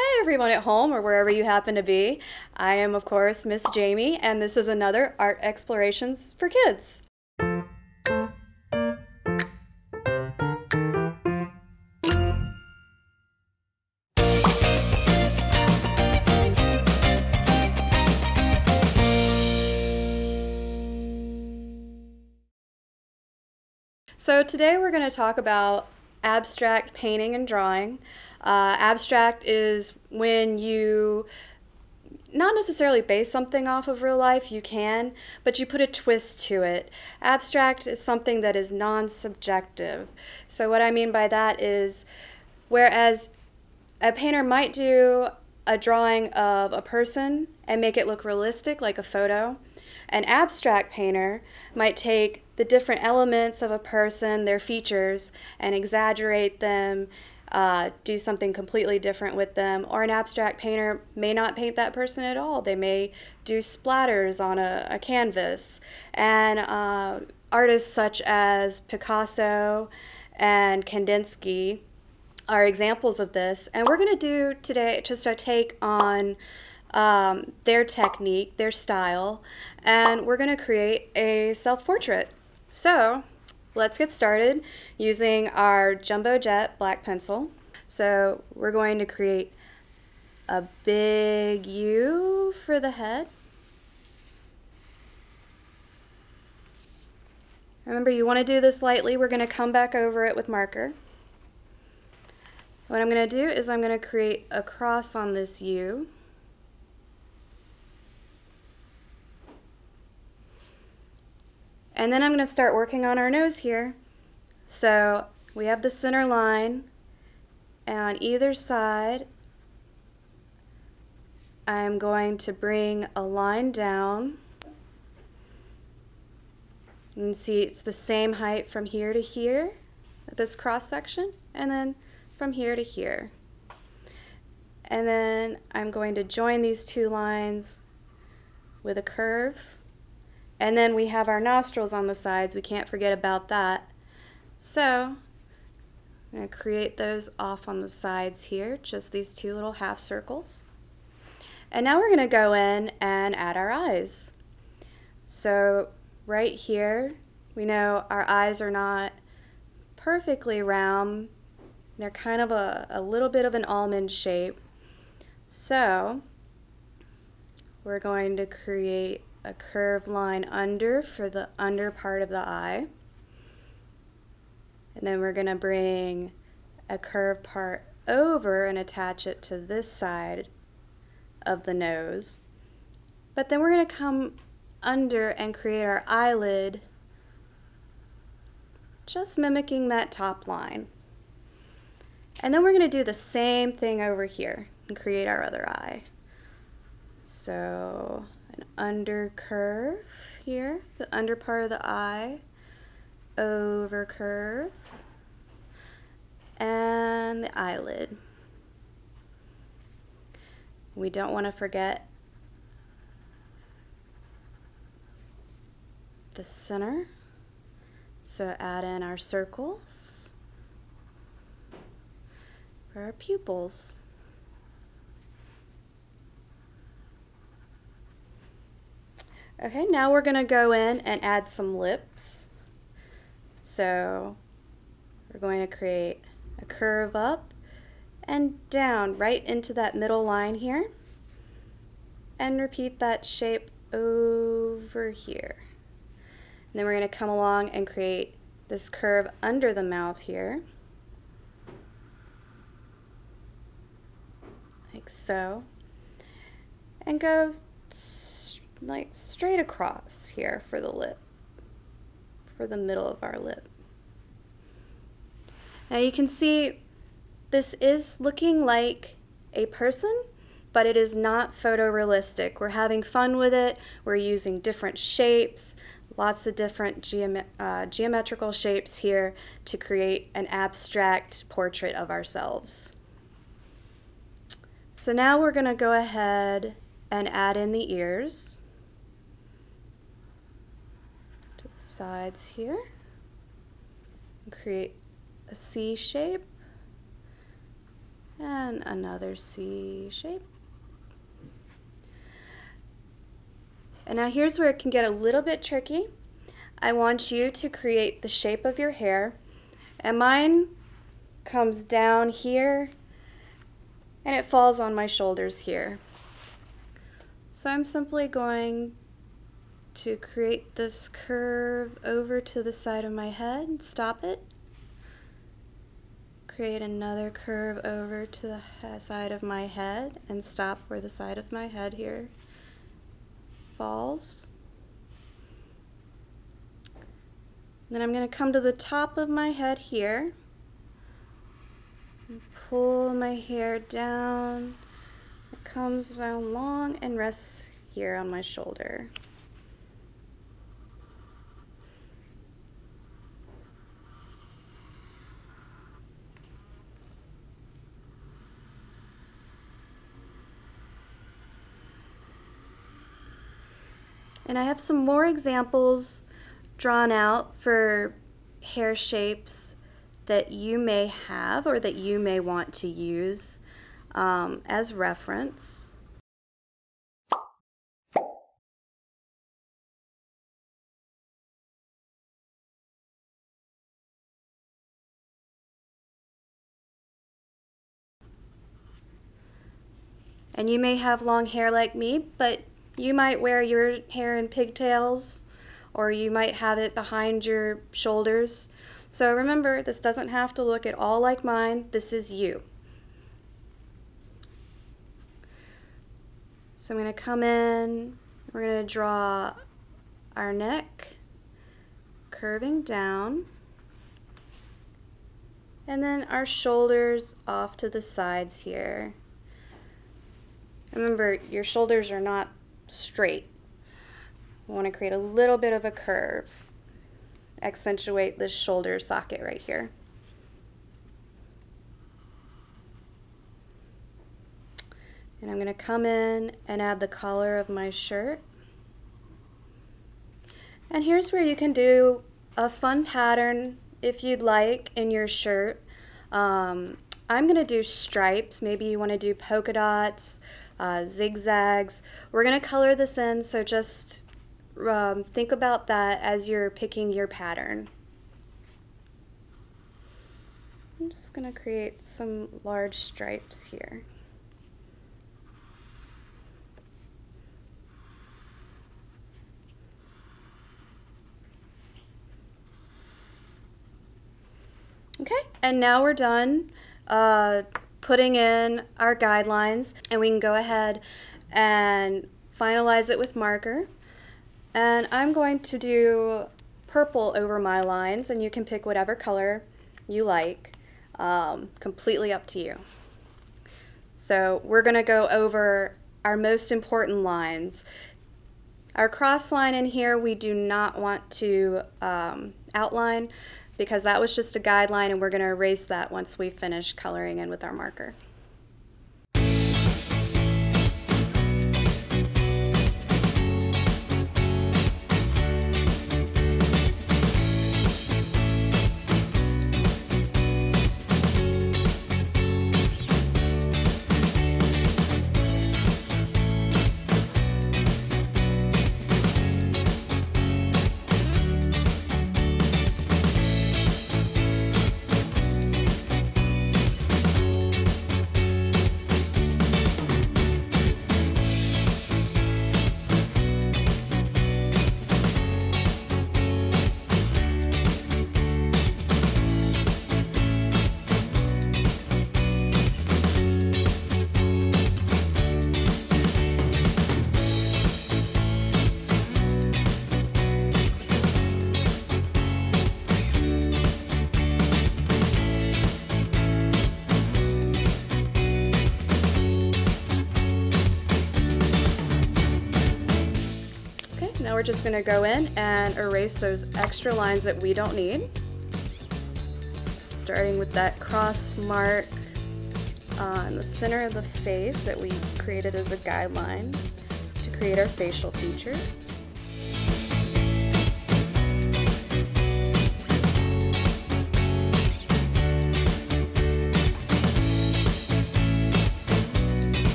Hi everyone at home or wherever you happen to be. I am of course Miss Jaime and this is another Art Explorations for Kids. So today we're going to talk about abstract painting and drawing. Abstract is when you not necessarily base something off of real life, you can, but you put a twist to it. Abstract is something that is non-subjective. So what I mean by that is, whereas a painter might do a drawing of a person and make it look realistic, like a photo, an abstract painter might take the different elements of a person, their features, and exaggerate them, do something completely different with them. Or an abstract painter may not paint that person at all. They may do splatters on a canvas. And artists such as Picasso and Kandinsky are examples of this. And we're going to do today just a take on their technique, their style, and we're going to create a self-portrait. So let's get started using our Jumbo Jet black pencil. So we're going to create a big U for the head. Remember, you want to do this lightly. We're going to come back over it with marker. What I'm going to do is I'm going to create a cross on this U. And then I'm going to start working on our nose here. So we have the center line, and on either side I'm going to bring a line down. You can see it's the same height from here to here, this cross section, and then from here to here. And then I'm going to join these two lines with a curve. And then we have our nostrils on the sides. We can't forget about that. So I'm going to create those off on the sides here, just these two little half circles. And now we're going to go in and add our eyes. So right here, we know our eyes are not perfectly round. They're kind of a little bit of an almond shape. So we're going to create a curved line under for the under part of the eye, and then we're going to bring a curved part over and attach it to this side of the nose, but then we're going to come under and create our eyelid, just mimicking that top line. And then we're going to do the same thing over here and create our other eye. So an under curve here, the under part of the eye, over curve, and the eyelid. We don't want to forget the center, so add in our circles for our pupils. Okay, now we're going to go in and add some lips. So we're going to create a curve up and down right into that middle line here, and repeat that shape over here. And then we're going to come along and create this curve under the mouth here, like so, and go like straight across here for the lip, for the middle of our lip. Now you can see this is looking like a person, but it is not photorealistic. We're having fun with it. We're using different shapes, lots of different geometrical shapes here to create an abstract portrait of ourselves. So now we're going to go ahead and add in the ears. Sides here, create a C shape, and another C shape. And now here's where it can get a little bit tricky. I want you to create the shape of your hair, and mine comes down here and it falls on my shoulders here. So I'm simply going to create this curve over to the side of my head, stop it, create another curve over to the side of my head and stop where the side of my head here falls. Then I'm going to come to the top of my head here and pull my hair down. It comes down long and rests here on my shoulder. And I have some more examples drawn out for hair shapes that you may have or that you may want to use as reference. And you may have long hair like me, but you might wear your hair in pigtails, or you might have it behind your shoulders. So remember, this doesn't have to look at all like mine. This is you. So I'm going to come in, we're going to draw our neck curving down, and then our shoulders off to the sides here. Remember, your shoulders are not straight. We want to create a little bit of a curve. Accentuate this shoulder socket right here. And I'm going to come in and add the collar of my shirt. And here's where you can do a fun pattern if you'd like in your shirt. I'm going to do stripes. Maybe you want to do polka dots, zigzags. We're going to color this in, so just think about that as you're picking your pattern. I'm just going to create some large stripes here. Okay, and now we're done putting in our guidelines, and we can go ahead and finalize it with marker. And I'm going to do purple over my lines, and you can pick whatever color you like, completely up to you. So we're going to go over our most important lines. Our cross line in here we do not want to outline, because that was just a guideline, and we're going to erase that once we finish coloring in with our marker. We're just going to go in and erase those extra lines that we don't need, starting with that cross mark on the center of the face that we created as a guideline to create our facial features.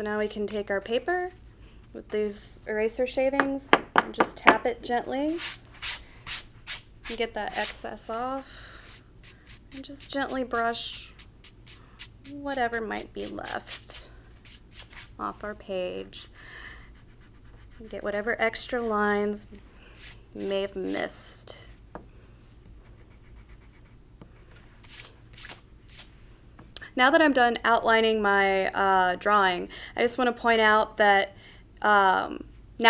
So now we can take our paper with these eraser shavings and just tap it gently and get that excess off, and just gently brush whatever might be left off our page. Get whatever extra lines you may have missed. Now that I'm done outlining my drawing, I just want to point out that now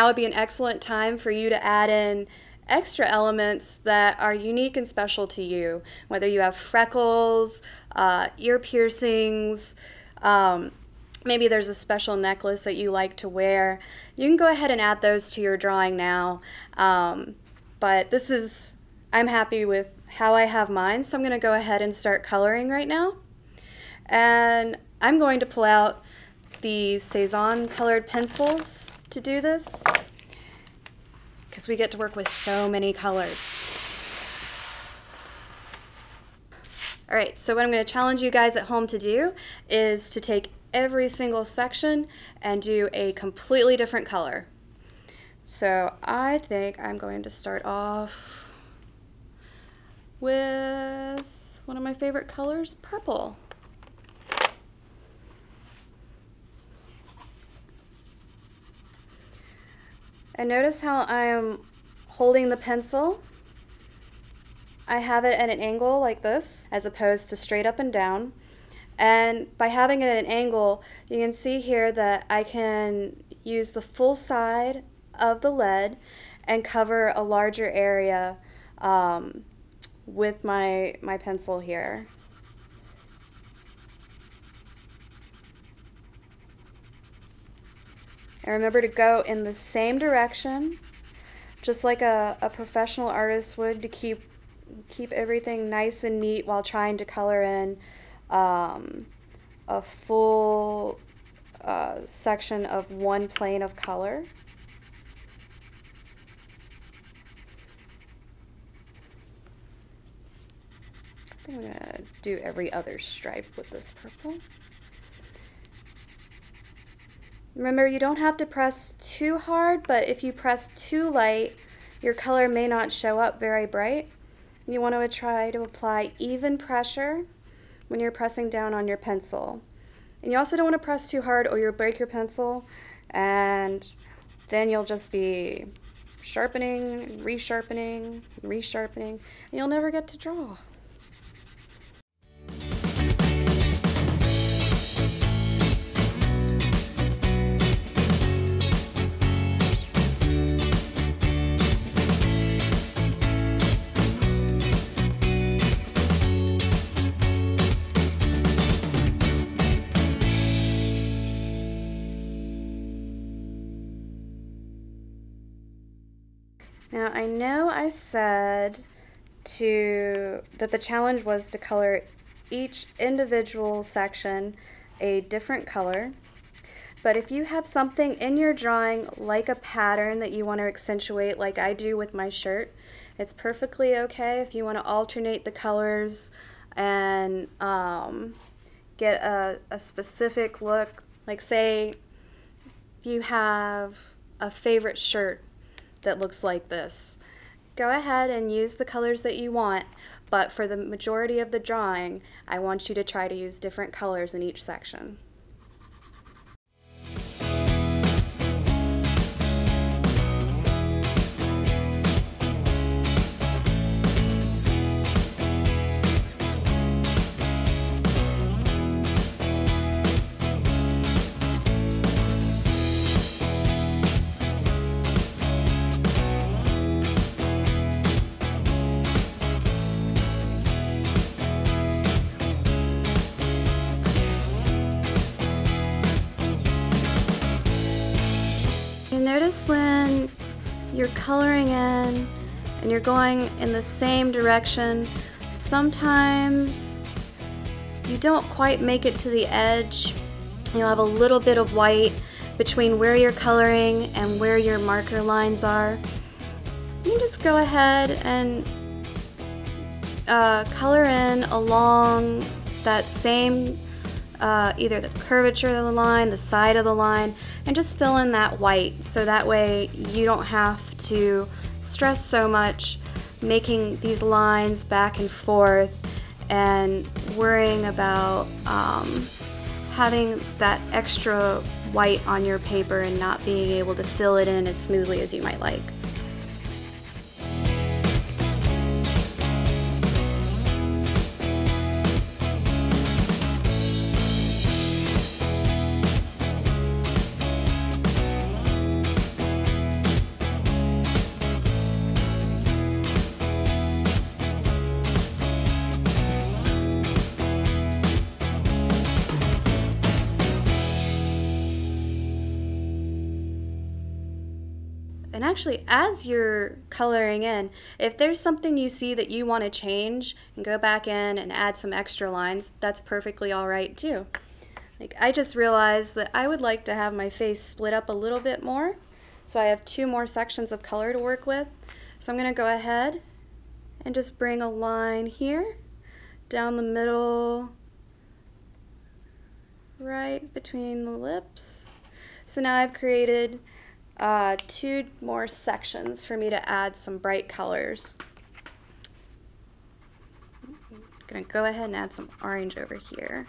would be an excellent time for you to add in extra elements that are unique and special to you, whether you have freckles, ear piercings, maybe there's a special necklace that you like to wear. You can go ahead and add those to your drawing now, but this is, I'm happy with how I have mine, so I'm going to go ahead and start coloring right now. And I'm going to pull out the Cezanne colored pencils to do this, because we get to work with so many colors. All right, so what I'm going to challenge you guys at home to do is to take every single section and do a completely different color. So I think I'm going to start off with one of my favorite colors, purple. And notice how I'm holding the pencil. I have it at an angle like this, as opposed to straight up and down. And by having it at an angle, you can see here that I can use the full side of the lead and cover a larger area with my pencil here. And remember to go in the same direction, just like a professional artist would, to keep everything nice and neat while trying to color in a full section of one plane of color. I think I'm going to do every other stripe with this purple. Remember, you don't have to press too hard, but if you press too light, your color may not show up very bright. You want to try to apply even pressure when you're pressing down on your pencil. And you also don't want to press too hard or you'll break your pencil, and then you'll just be sharpening, resharpening, resharpening, and you'll never get to draw. Now, I know I said that the challenge was to color each individual section a different color, but if you have something in your drawing like a pattern that you want to accentuate, like I do with my shirt, it's perfectly okay if you want to alternate the colors and get a specific look. Like, say you have a favorite shirt that looks like this. Go ahead and use the colors that you want, but for the majority of the drawing, I want you to try to use different colors in each section. Notice when you're coloring in and you're going in the same direction, sometimes you don't quite make it to the edge. You'll have a little bit of white between where you're coloring and where your marker lines are. You just go ahead and color in along that same either the curvature of the line, the side of the line, and just fill in that white, so that way you don't have to stress so much making these lines back and forth and worrying about having that extra white on your paper and not being able to fill it in as smoothly as you might like. And actually, as you're coloring in, if there's something you see that you want to change and go back in and add some extra lines, that's perfectly all right too. Like, I just realized that I would like to have my face split up a little bit more, so I have two more sections of color to work with. So I'm going to go ahead and just bring a line here, down the middle, right between the lips. So now I've created two more sections for me to add some bright colors. I'm gonna go ahead and add some orange over here.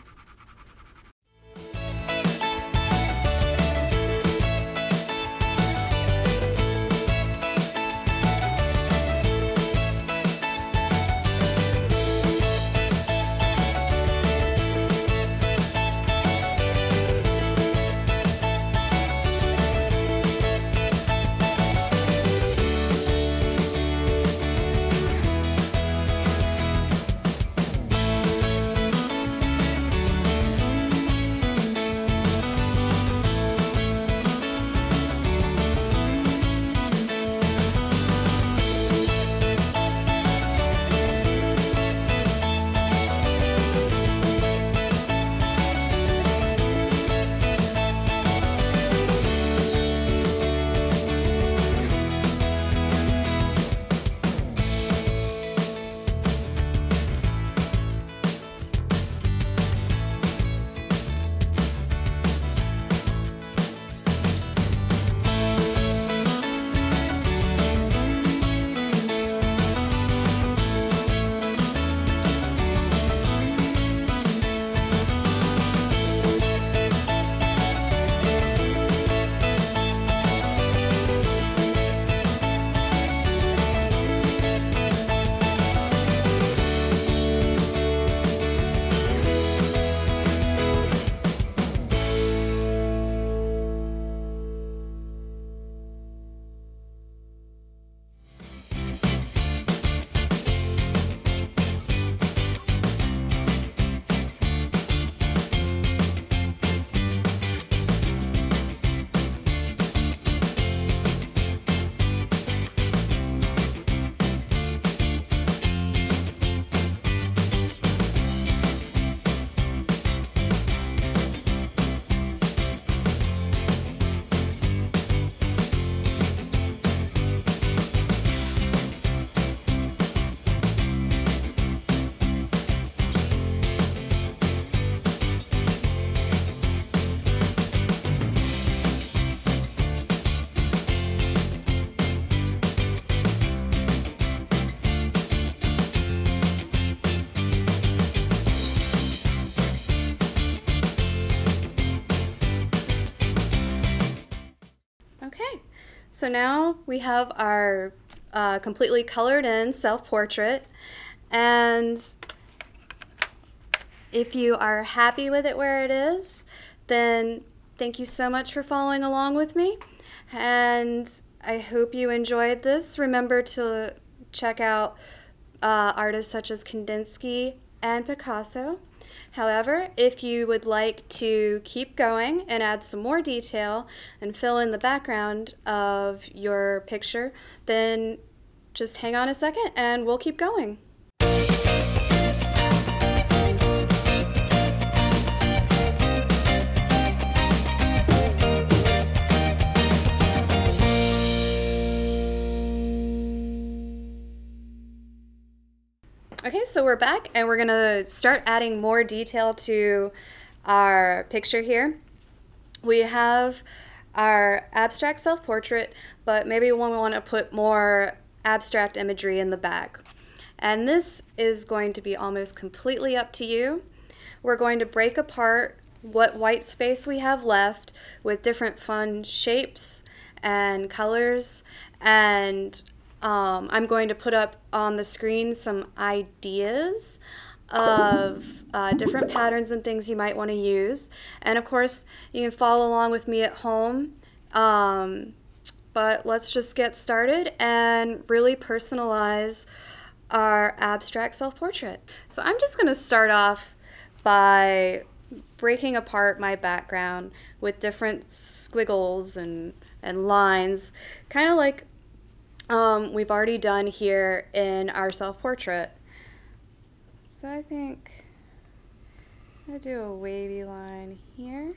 So now we have our completely colored in self-portrait, and if you are happy with it where it is, then thank you so much for following along with me, and I hope you enjoyed this. Remember to check out artists such as Kandinsky and Picasso. However, if you would like to keep going and add some more detail and fill in the background of your picture, then just hang on a second and we'll keep going. Okay, so we're back and we're gonna start adding more detail to our picture here. We have our abstract self-portrait, but maybe we want to put more abstract imagery in the back. And this is going to be almost completely up to you. We're going to break apart what white space we have left with different fun shapes and colors, and I'm going to put up on the screen some ideas of different patterns and things you might want to use. And of course, you can follow along with me at home. But let's just get started and really personalize our abstract self-portrait. So I'm just going to start off by breaking apart my background with different squiggles and lines, kind of like we've already done here in our self-portrait. So I think I do a wavy line here,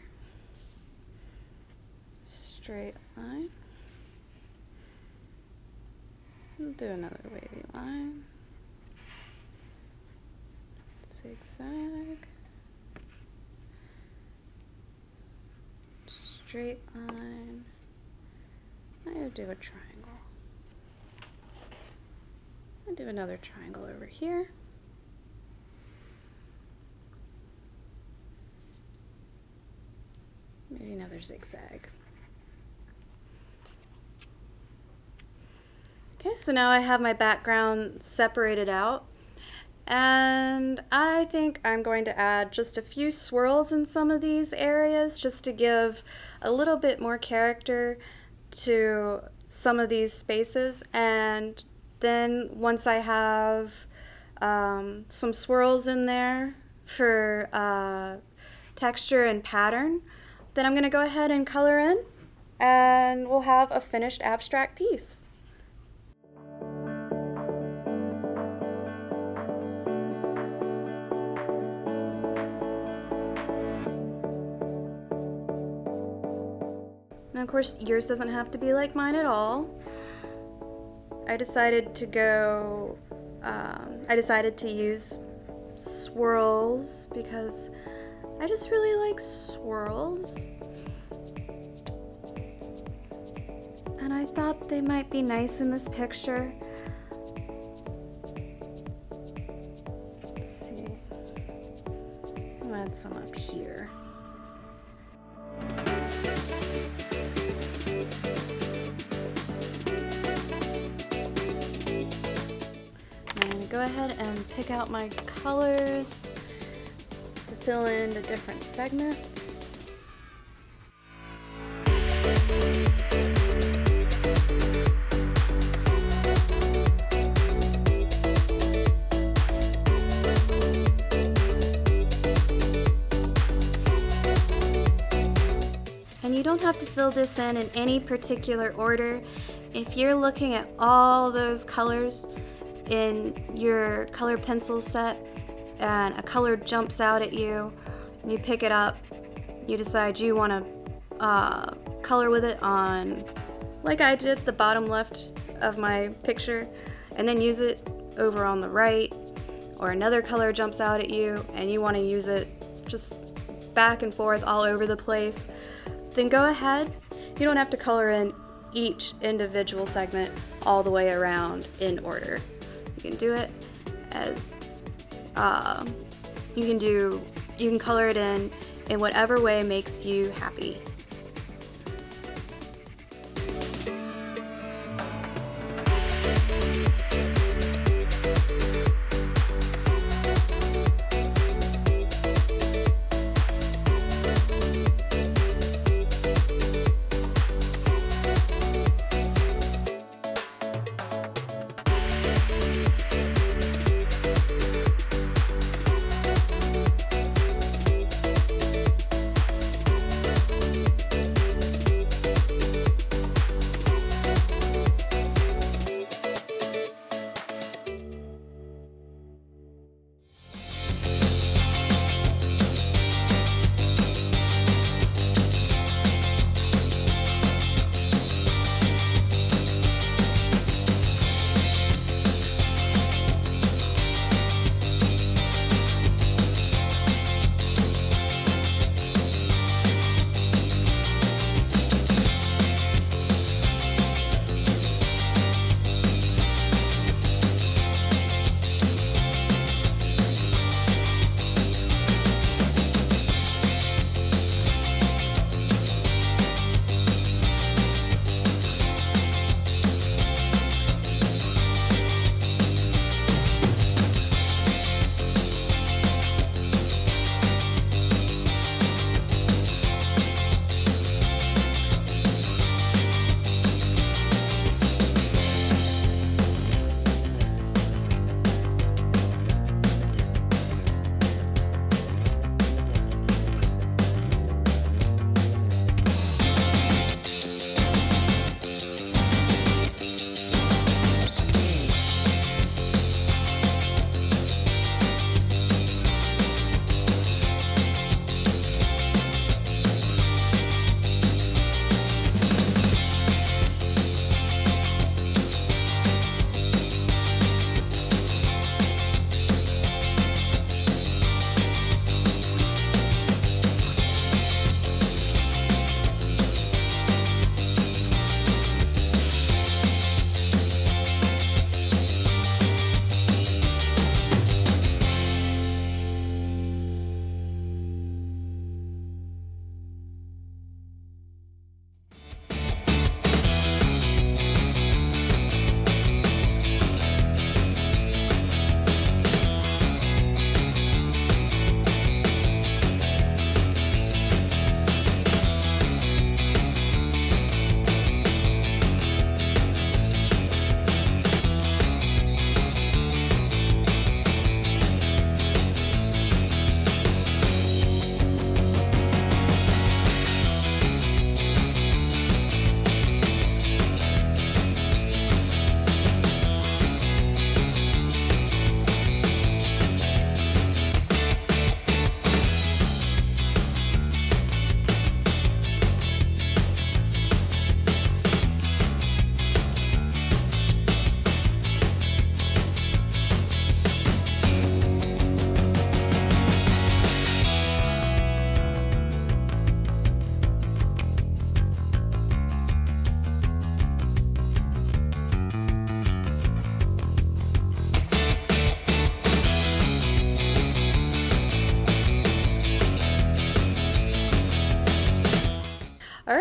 straight line, and do another wavy line, zigzag, straight line, I'm going to do a triangle, I'll do another triangle over here. Maybe another zigzag. Okay, so now I have my background separated out, and I think I'm going to add just a few swirls in some of these areas just to give a little bit more character to some of these spaces. And then once I have some swirls in there for texture and pattern, then I'm going to go ahead and color in, and we'll have a finished abstract piece. And of course, yours doesn't have to be like mine at all. I decided to go, I decided to use swirls because I just really like swirls, and I thought they might be nice in this picture. Let's see, I'll add some up here. I'm going to go ahead and pick out my colors to fill in the different segments. And you don't have to fill this in any particular order. If you're looking at all those colors in your color pencil set, and a color jumps out at you, and you pick it up, you decide you want to color with it on, like I did, the bottom left of my picture, and then use it over on the right, or another color jumps out at you and you want to use it just back and forth all over the place, then go ahead. You don't have to color in each individual segment all the way around in order. You can do it as you can color it in whatever way makes you happy.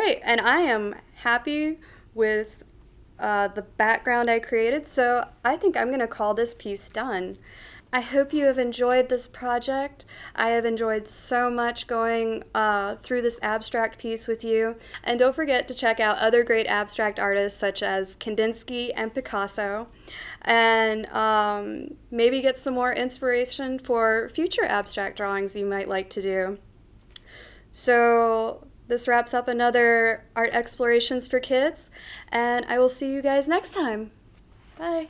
right, and I am happy with the background I created, so I think I'm going to call this piece done. I hope you have enjoyed this project. I have enjoyed so much going through this abstract piece with you. And don't forget to check out other great abstract artists such as Kandinsky and Picasso, and maybe get some more inspiration for future abstract drawings you might like to do. So this wraps up another Art Explorations for Kids, and I will see you guys next time. Bye.